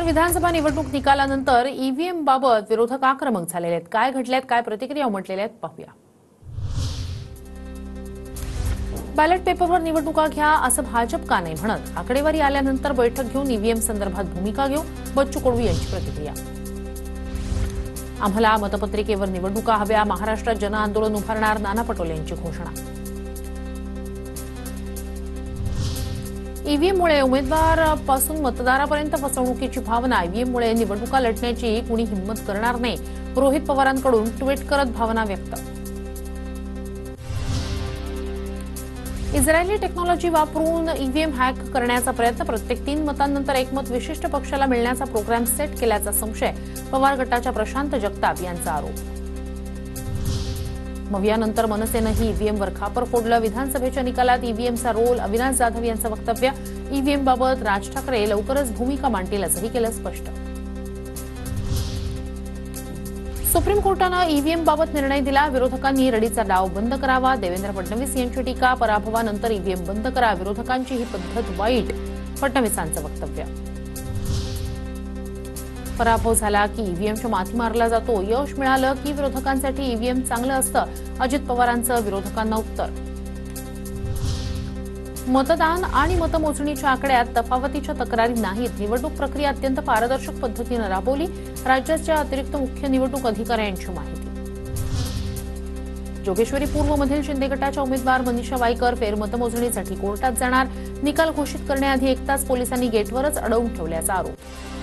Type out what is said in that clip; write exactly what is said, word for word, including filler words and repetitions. तर विधानसभा निवडणूक निकालानंतर ईव्हीएम बाबत विरोधक आक्रमक झालेले आहेत। काय घडलेत, काय प्रतिक्रिया उमटलेल्या आहेत पाहूया। बॅलेट पेपरवर निवडणुका घ्या असं भाजप का नाही म्हणत, आकडेवारी आल्यानंतर बैठक घेऊन ईव्हीएम संदर्भात भूमिका घेऊ, बच्चू कडू यांची प्रतिक्रिया। आम्हाला मतपत्रिकेवर निवडणुका हव्या, महाराष्ट्र जन आंदोलन उभारणार नाना पटोले यांची घोषणा। ईव्हीएममुळे उमेदवारापासून मतदारापर्यंत फसवणुकीची भावना, ईव्हीएममुळे निवडणुका लढण्याची कोणी हिंमत करणार नाही, रोहित पवारांकडून ट्विट करत भावना व्यक्त। इझरायली टेक्नॉलॉजी वापरून ईव्हीएम हॅक करण्याचा प्रयत्न, प्रत्येक तीन मतांनंतर एक मत विशिष्ट पक्षाला मिळण्याचा प्रोग्राम सेट केल्याचा संशय, पवार गटाच्या प्रशांत जगताप यांचा आरोप। मवियानंतर मनसेनंही ईव्हीएमवर खापर फोडलं, विधानसभेच्या निकालात ईव्हीएमचा रोल, अविनाश जाधव यांचं वक्तव्य। ईव्हीएमबाबत राज ठाकरे लवकरच भूमिका मांडतील असंही केलं स्पष्ट। सुप्रीम कोर्टानं ईव्हीएम बाबत निर्णय दिला, विरोधकांनी रडीचा डाव बंद करावा, देवेन्द्र फडणवीस यांची टीका, पराभवानंतर ईव्हीएम बंद करा, विरोधकांची ही पद्धत वाईट, फडणवीसांचं वक्तव्य। पराभव झाला की ईव्हीएमच्या माथी मारला जातो, यश मिळालं की विरोधकांसाठी ईव्हीएम चांगलं असतं, अजित पवारांचं विरोधकांना उत्तर। मतदान आणि मतमोजणीच्या आकड्यात तफावतीच्या तक्रारी नाहीत, निवडणूक प्रक्रिया अत्यंत पारदर्शक पद्धतीनं राबवली, राज्याच्या अतिरिक्त मुख्य निवडणूक अधिकाऱ्यांची माहिती। जोगेश्वरी पूर्वमधील शिंदे गटाच्या उमेदवार मनीषा वाईकर फेरमतमोजणीसाठी कोर्टात जाणार, निकाल घोषित करण्याआधी एक तास पोलिसांनी गेटवरच अडवून ठेवल्याचा आरोप।